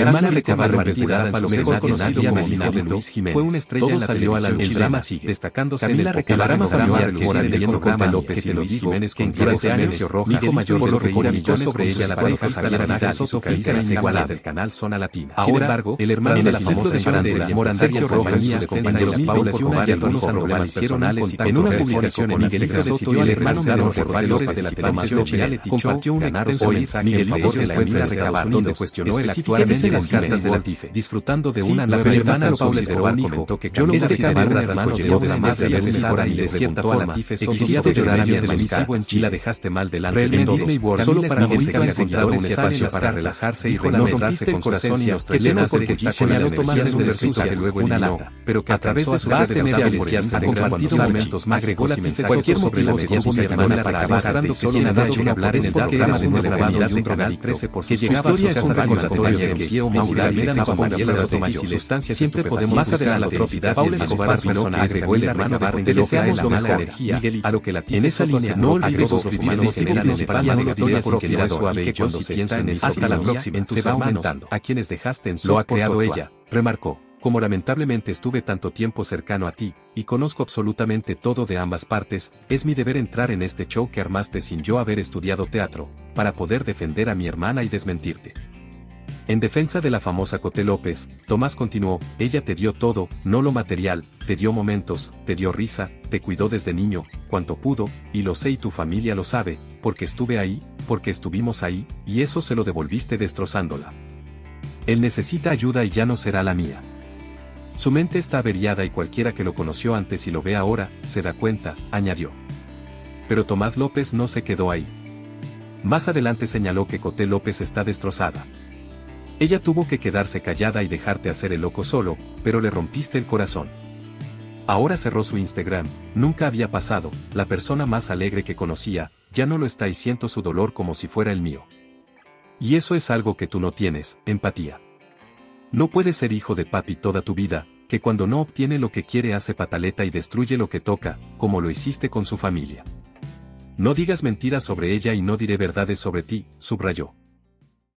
Hermana recordada representada a lo mejor conocido como el hijo de Luis Jiménez. Fue una estrella en la televisión. El drama sigue destacándose en el programa familiar que sigue leyendo Coté López y Luis Jiménez, que en durante años mi hijo mayor se reía a millones sobre ella. La pareja sagrada y su carisma inigualable del canal Zona Latina. Sin embargo, el hermano de la famosa empresaria Sergio Rojas y sus compañeros Paula Escobar y Alonso Robles hicieron un contacto. En una publicación en Miguel Grasoto, el hermano ganador por valores de la televisión compartió un extenso mensaje en favor de la empresa de Estados Unidos, donde cuestionó el actualmente de las cartas de la TIFE, disfrutando de una nueva hermana. Paula Escobar comentó que yo lo considero de las manos de la madre y mejora y de cierta forma exigía de llorar a mi hermanisivo en Chile, la dejaste mal delante de todos, solo para que se haya encontrado un espacio para relajarse y renovarse con su esencia, que lejos porque está con las energías de sucia de luego una lata, pero que a través de sus redes sociales ha compartido momentos más agregos y mensajes cualquier motivo que consume mi hermana para acabar que solo nada y hablar en el programa de una grabada de un canal 13 porque su historia es un recordatorio de que siempre podemos más adelante la Paula Escobar agregó el hermano Barrio de deseamos lo mejor energía a lo que la tiene esa línea no olvides los humanos en el España no historia por que suave cuando se piensa en el hasta la próxima se va aumentando a quienes dejaste en su lo ha creado ella remarcó como lamentablemente estuve tanto tiempo cercano a ti y conozco absolutamente todo de ambas partes es mi deber entrar en este show que armaste sin yo haber estudiado teatro para poder defender a mi hermana y desmentirte. En defensa de la famosa Coté López, Tomás continuó, ella te dio todo, no lo material, te dio momentos, te dio risa, te cuidó desde niño, cuanto pudo, y lo sé y tu familia lo sabe, porque estuve ahí, porque estuvimos ahí, y eso se lo devolviste destrozándola. Él necesita ayuda y ya no será la mía. Su mente está averiada y cualquiera que lo conoció antes y lo ve ahora, se da cuenta, añadió. Pero Tomás López no se quedó ahí. Más adelante señaló que Coté López está destrozada. Ella tuvo que quedarse callada y dejarte hacer el loco solo, pero le rompiste el corazón. Ahora cerró su Instagram, nunca había pasado, la persona más alegre que conocía, ya no lo está y siento su dolor como si fuera el mío. Y eso es algo que tú no tienes, empatía. No puedes ser hijo de papi toda tu vida, que cuando no obtiene lo que quiere hace pataleta y destruye lo que toca, como lo hiciste con su familia. No digas mentiras sobre ella y no diré verdades sobre ti, subrayó.